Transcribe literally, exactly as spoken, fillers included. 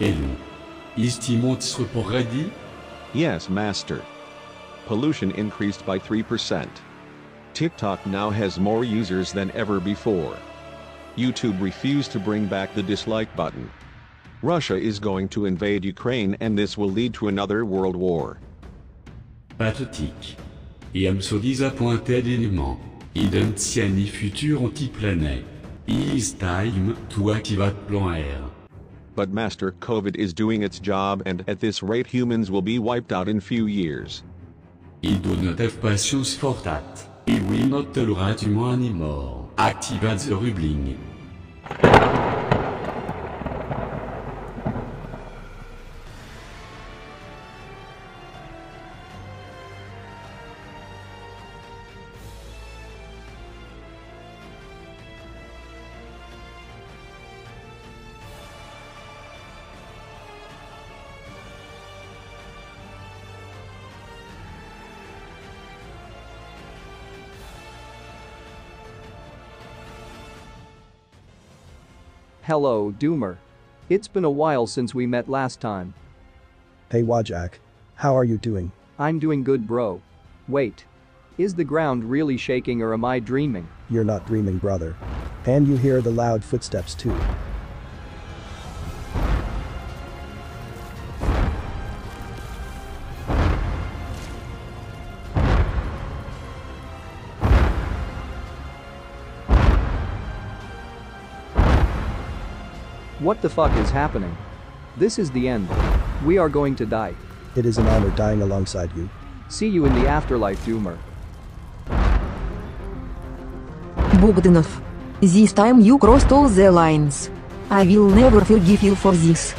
Elu, is Timotsu ready? Yes, master. Pollution increased by three percent. TikTok now has more users than ever before. YouTube refused to bring back the dislike button. Russia is going to invade Ukraine and this will lead to another world war. Pathétique. Et am so disappointed anymore. I don't see any future anti-planet. It is time to activate Plan R. But master, COVID is doing its job and at this rate humans will be wiped out in few years. I do not have patience for that. I will not tolerate human anymore. Activate the rumbling. Hello, Doomer. It's been a while since we met last time. Hey Wajak, how are you doing? I'm doing good, bro. Wait. Is the ground really shaking or am I dreaming? You're not dreaming, brother. And you hear the loud footsteps too. What the fuck is happening? This is the end. We are going to die. It is an honor dying alongside you. See you in the afterlife, Doomer. Bogdanoff. This time you crossed all the lines. I will never forgive you for this.